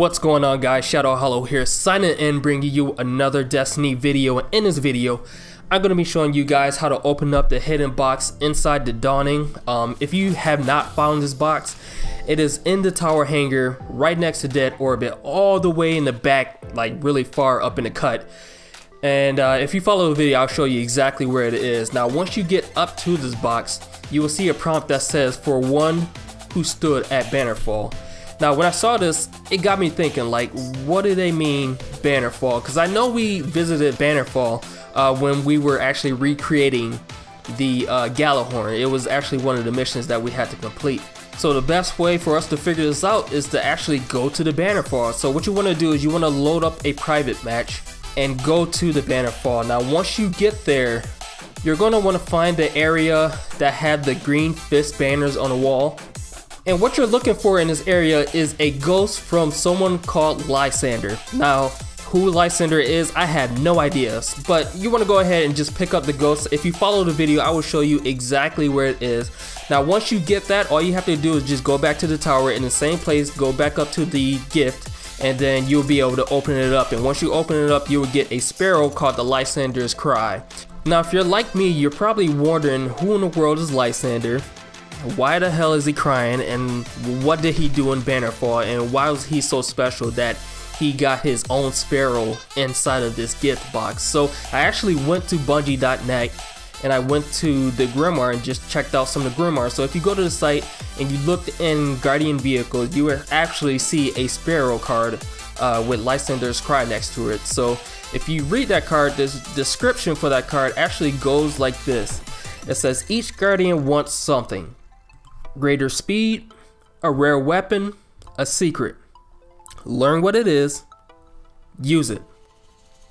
What's going on, guys? Shadow Hollow here, signing in, bringing you another Destiny video. And in this video I'm going to be showing you guys how to open up the hidden box inside the Dawning. If you have not found this box, it is in the tower hangar right next to Dead Orbit, all the way in the back, like really far up in the cut. And if you follow the video, I'll show you exactly where it is. Now once you get up to this box, you will see a prompt that says, "For one who stood at Bannerfall." Now when I saw this, it got me thinking, like, what do they mean Bannerfall? Because I know we visited Bannerfall when we were actually recreating the Gjallarhorn. It was actually one of the missions that we had to complete. So the best way for us to figure this out is to actually go to the Bannerfall. So what you want to do is you want to load up a private match and go to the Bannerfall. Now once you get there, you're going to want to find the area that had the green fist banners on the wall. And what you're looking for in this area is a ghost from someone called Lysander. Now who Lysander is, I have no idea, but you want to go ahead and just pick up the ghost. If you follow the video, I will show you exactly where it is. Now once you get that, all you have to do is just go back to the tower in the same place, go back up to the gift, and then you'll be able to open it up. And once you open it up, you will get a sparrow called the Lysander's Cry. Now if you're like me, you're probably wondering, who in the world is Lysander? Why the hell is he crying, and what did he do in Bannerfall, and why was he so special that he got his own sparrow inside of this gift box? So I actually went to Bungie.net and I went to the Grimoire and just checked out some of the Grimoire. So if you go to the site and you looked in Guardian Vehicles, you will actually see a sparrow card with Lysander's Cry next to it. So if you read that card, the description for that card actually goes like this. It says, "Each Guardian wants something. Greater speed, a rare weapon, a secret. Learn what it is, use it."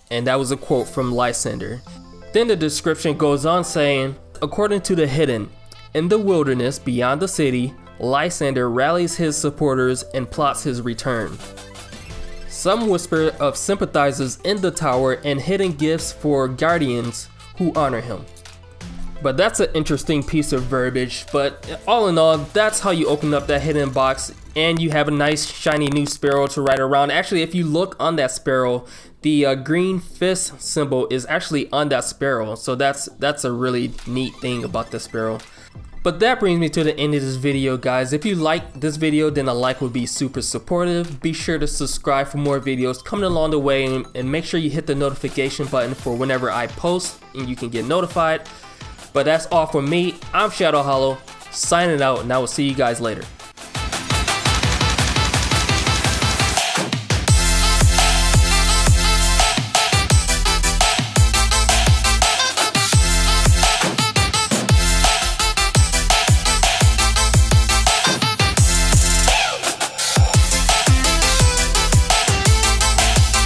And that was a quote from Lysander. Then the description goes on saying, "According to the hidden, in the wilderness beyond the city, Lysander rallies his supporters and plots his return. Some whisper of sympathizers in the tower and hidden gifts for guardians who honor him." But that's an interesting piece of verbiage, but all in all, that's how you open up that hidden box, and you have a nice shiny new sparrow to ride around. Actually, if you look on that sparrow, the green fist symbol is actually on that sparrow, so that's a really neat thing about the sparrow. But that brings me to the end of this video, guys. If you like this video, then a like would be super supportive. Be sure to subscribe for more videos coming along the way, and make sure you hit the notification button for whenever I post, and you can get notified. But that's all for me. I'm Shadow Hollow, signing out, and I will see you guys later.